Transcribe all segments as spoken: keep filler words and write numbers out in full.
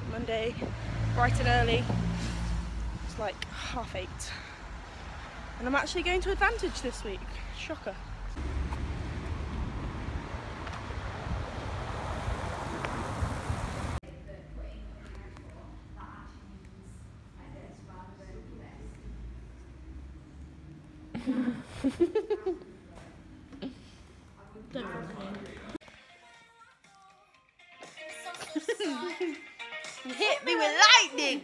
it's Monday, bright and early. It's like half eight. And I'm actually going to Advantage this week. Shocker. You hit me with lightning!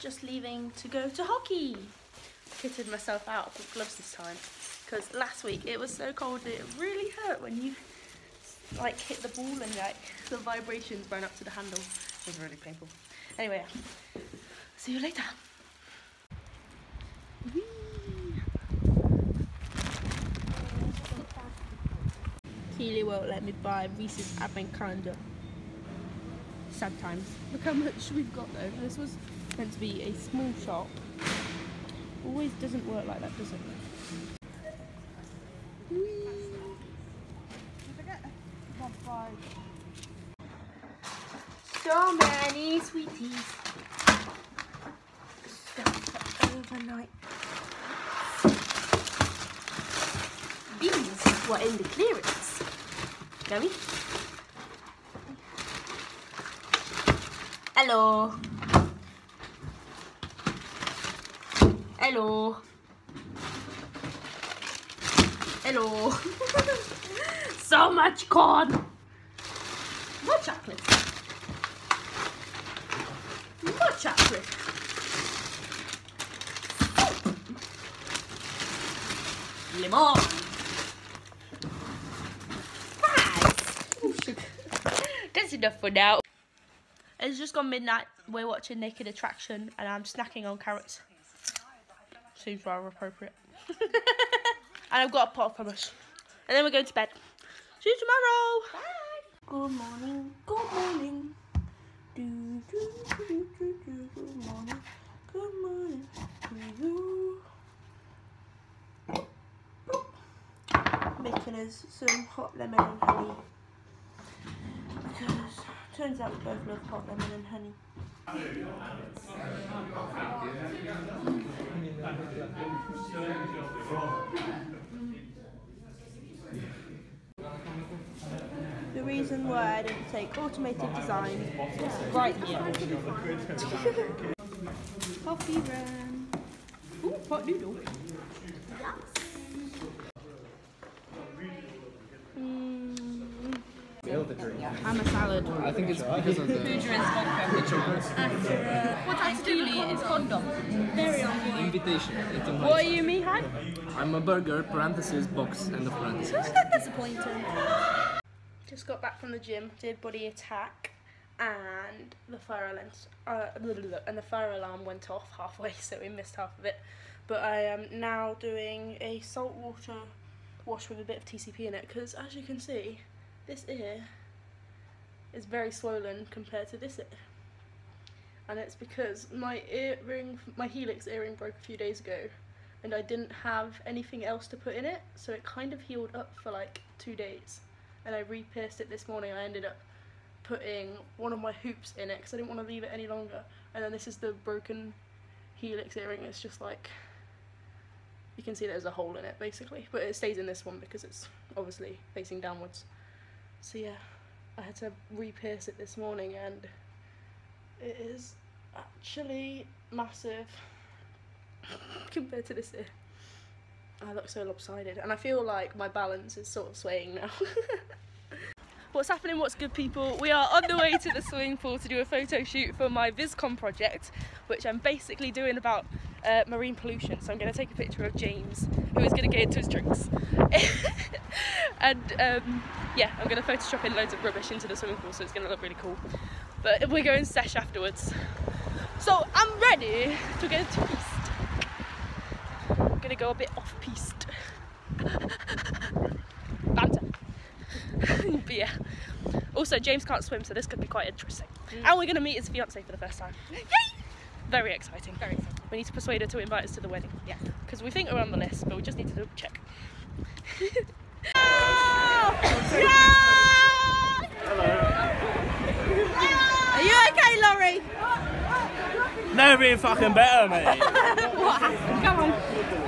Just leaving to go to hockey. Kitted myself out with gloves this time because last week it was so cold that it really hurt when you like hit the ball and like the vibrations ran up to the handle. It was really painful. Anyway, see you later. Whee. Keely won't let me buy Reese's Abenkanda. Sad times. Look how much we've got though. This was meant to be a small shop. Always doesn't work like that, does it? Whee. So many sweeties. Stuff overnight. These were in the clearance. Gummy. Hello. Hello. Hello. So much corn. More chocolate. More chocolate. Oh. Lemon. Fries. That's enough for now. It's just gone midnight, we're watching Naked Attraction and I'm snacking on carrots. Seems rather appropriate. And I've got a pot of hummus. And then we're going to bed. See you tomorrow! Bye! Good morning, good morning. Do, do, do, do, do, good morning, good morning to you. Making us some hot lemon and honey. Because turns out we both love hot lemon and honey. The reason why I didn't take automated design is right here. Coffee run. Ooh, pot noodle. I'm a salad. I think it's because of the... Who drinks vodka? The chocolates. Uh, what I do is condom. Very on invitation. What are you me, Han? I'm a burger, parentheses, box, end of parentheses. Disappointing. Just got back from the gym, did body attack, and the fire alarm, uh, and the fire alarm went off halfway, so we missed half of it. But I am now doing a salt water wash with a bit of T C P in it, because as you can see, this ear is very swollen compared to this ear, and it's because my earring, my Helix earring broke a few days ago and I didn't have anything else to put in it, so it kind of healed up for like two days, and I re-pierced it this morning. I ended up putting one of my hoops in it because I didn't want to leave it any longer, and then this is the broken Helix earring. It's just like, you can see there's a hole in it basically, but it stays in this one because it's obviously facing downwards. So yeah, I had to re-pierce it this morning and it is actually massive compared to this ear. I look so lopsided and I feel like my balance is sort of swaying now. What's happening, what's good people? We are on the way to the swimming pool to do a photo shoot for my Vizcom project, which I'm basically doing about uh, marine pollution. So I'm going to take a picture of James, who is going to get into his drinks. And um, yeah, I'm going to Photoshop in loads of rubbish into the swimming pool, so it's going to look really cool. But we're going sesh afterwards. So I'm ready to get into piste. I'm going to go a bit off piste. Banter. But yeah, also James can't swim, so this could be quite interesting. Mm. And we're going to meet his fiancée for the first time. Yay! Very exciting, very exciting. We need to persuade her to invite us to the wedding. Yeah. Because we think we're on the list, but we just need to double check. Are you okay, Laurie? Never been fucking better, mate. What happened? Come on.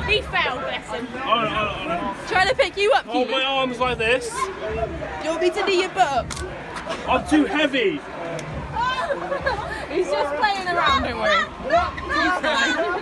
He fell, bless him. Oh, oh, oh. Trying to pick you up. Hold my arms like this. Do you want me to do your butt up? I'm too heavy. He's just playing around, don't worry. He's fine.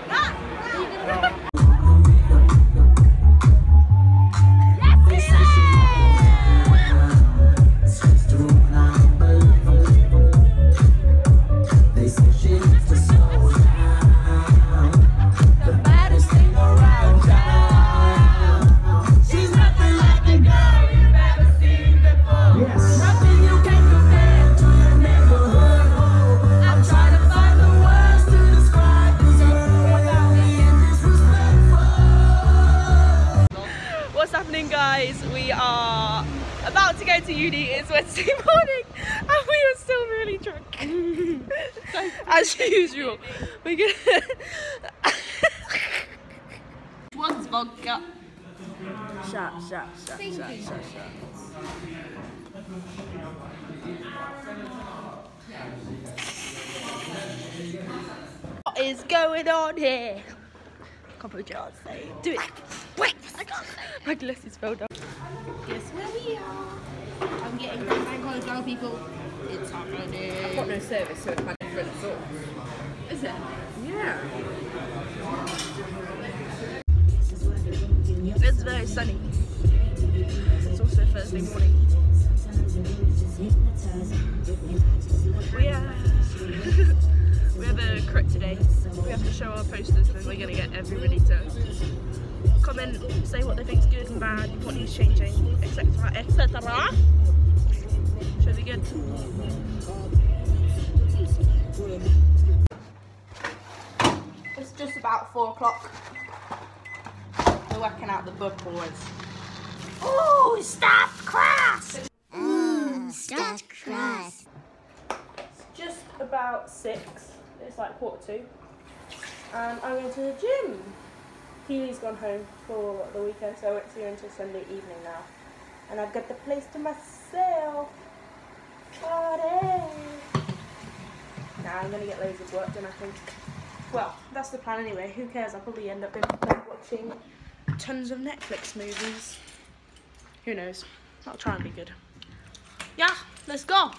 We are about to go to uni. It's Wednesday morning and we are still really drunk. As usual. We're gonna one's vodka. Shut, shut, shut, shut, shut, shut. What is going on here? I can't put your say. Do it. Wait! I can't say. My glasses fell down. Guess where we are. I'm getting my bank holiday now, people. It's happening. I've got no service, so it's my different sort. Is it? Yeah. It's very sunny. It's also Thursday morning. We are... we have a crit today. We have to show our posters, then we're going to get everybody to comment, say what they think's good and bad, what needs changing, et cetera, et cetera. Should be good. It's just about four o'clock. We're working out the book, boys. Ooh, staff class! Ooh, staff class. It's just about six. It's like quarter two. And I went to the gym. Keely's gone home for the weekend, so I won't see her until Sunday evening now. And I've got the place to myself. Party! Now I'm going to get loads of work done, I think. Well, that's the plan anyway. Who cares? I'll probably end up in bed watching tons of Netflix movies. Who knows? I'll try and be good. Yeah, let's go!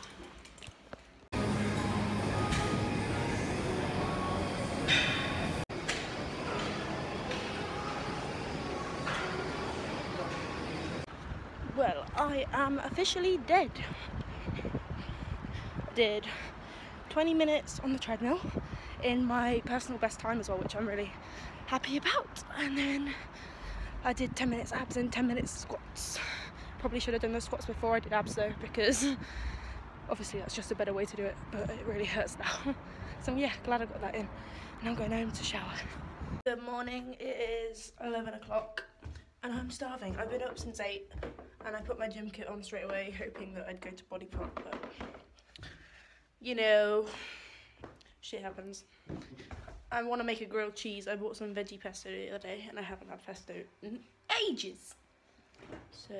Well, I am officially dead. I did twenty minutes on the treadmill in my personal best time as well, which I'm really happy about. And then I did ten minutes abs and ten minutes squats. Probably should have done those squats before I did abs though, because obviously that's just a better way to do it, but it really hurts now. So yeah, glad I got that in. And I'm going home to shower. Good morning, it is eleven o'clock and I'm starving. I've been up since eight. And I put my gym kit on straight away, hoping that I'd go to body pump, but you know, shit happens. I want to make a grilled cheese. I bought some veggie pesto the other day, and I haven't had pesto in ages. So,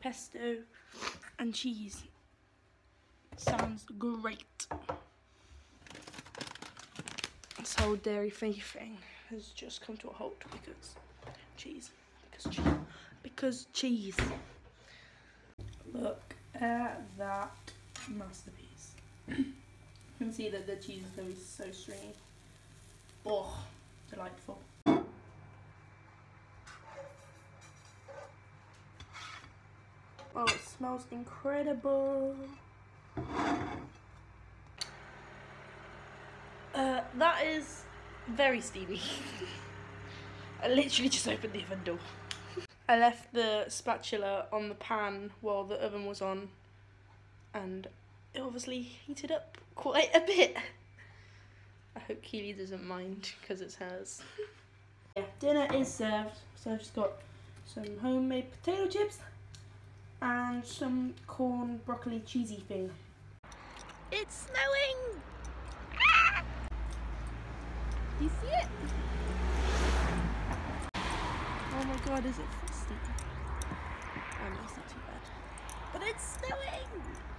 pesto and cheese. Sounds great. This whole dairy-free thing has just come to a halt because cheese, because cheese. Because cheese. Look at that masterpiece. You can see that the cheese is going to be so stringy. Oh, delightful. Oh, it smells incredible. Uh, that is very steamy. I literally just opened the oven door. I left the spatula on the pan while the oven was on, and it obviously heated up quite a bit. I hope Keely doesn't mind, because it's hers. Yeah, dinner is served, so I've just got some homemade potato chips and some corn broccoli cheesy thing. It's snowing! Do you see it? Oh my god, is it frosty? Oh no, it's not too bad. But it's snowing!